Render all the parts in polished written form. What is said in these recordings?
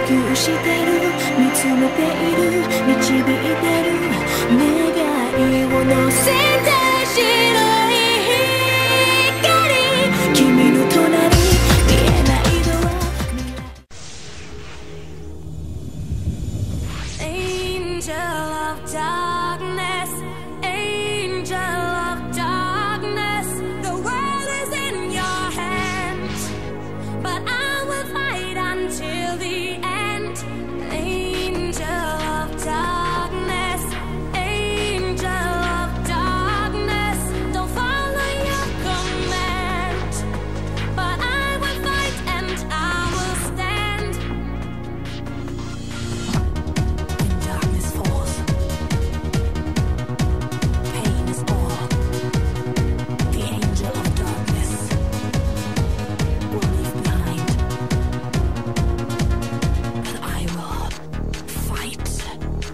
普及してる、見つめている、導いてる、願いを乗せた白い光、君の隣、見えないのは未来。 Angel of darkness, angel of darkness, the world is in your hands, but I will fight until the end. Angel of darkness, angel of darkness, don't follow your command, but I will fight and I will stand. When darkness falls, pain is all. The angel of darkness will leave behind, but I will fight. The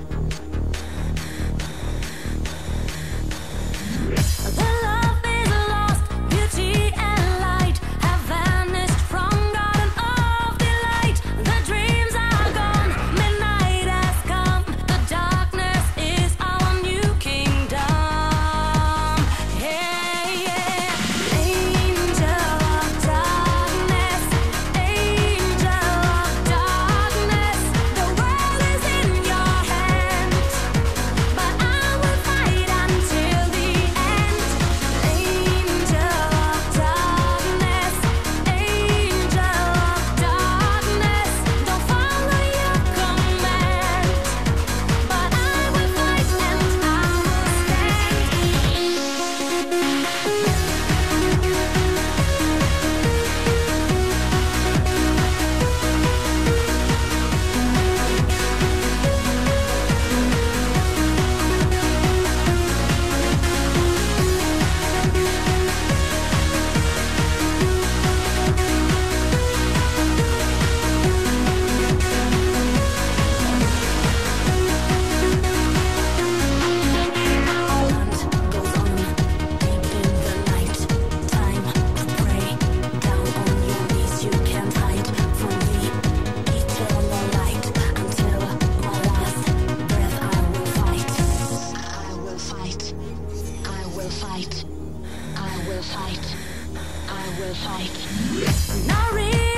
love is lost, beauty and light have vanished from garden of delight. The dreams are gone, midnight has come. The darkness is our new kingdom. Yeah. Angel of darkness, angel of darkness, the world is in your hands, but I will fight until the end. Angel of darkness, angel of darkness, don't follow your command, but I will fight and I will stand. I will fight. I will fight.